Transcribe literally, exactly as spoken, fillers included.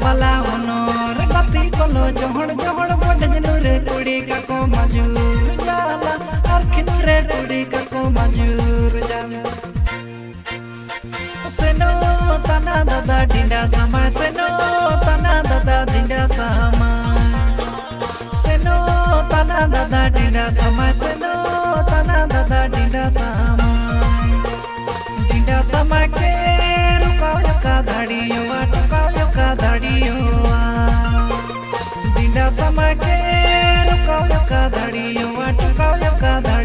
bala honor bati kolo johor johor bodjnu re kudi ka ko majur jala arkhin re kudi ka ko majur jala seno tana dada dinda sama seno tana dada dinda sama seno tana dada dinda sama seno tana dada dinda sama dinda sama ke rukayo ka dadiyo dadiyoa dinda samake rukau ka dadiyoa tukau ka